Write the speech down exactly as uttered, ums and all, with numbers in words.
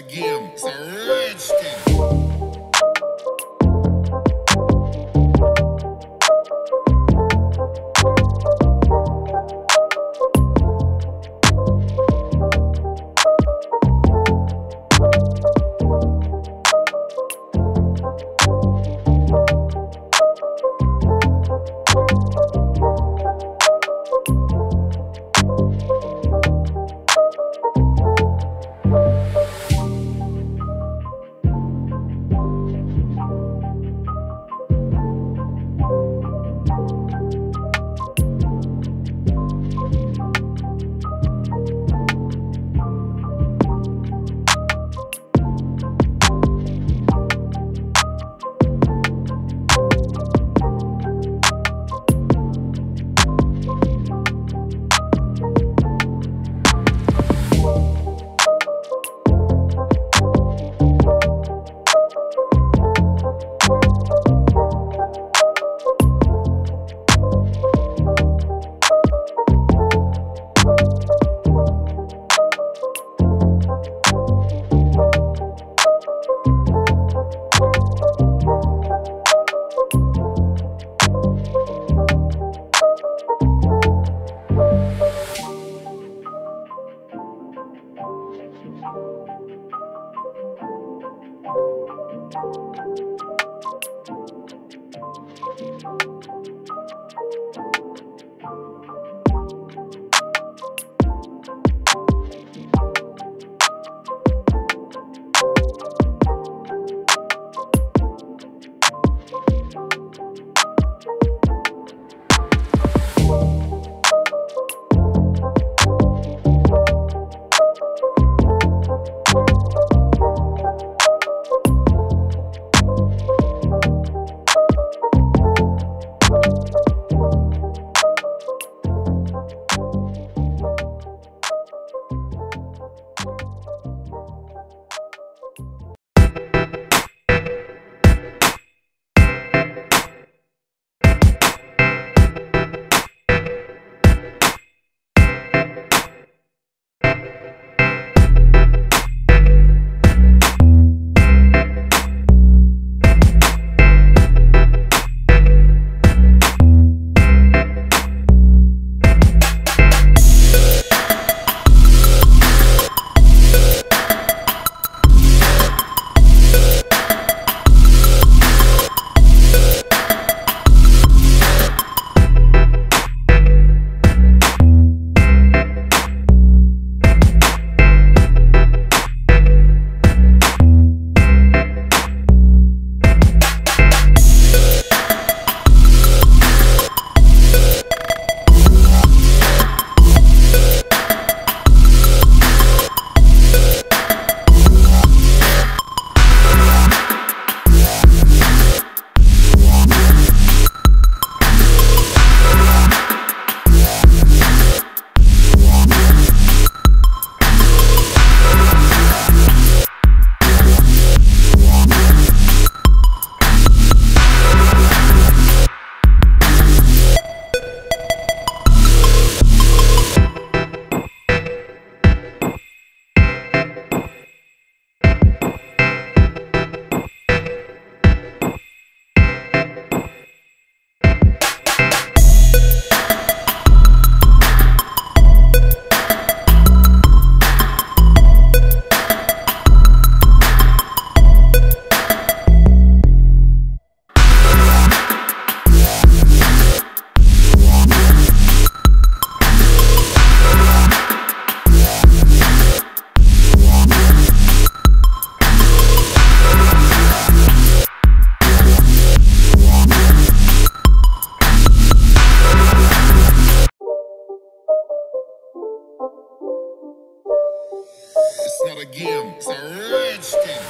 again. It's a redskin. Again, it's a redskin.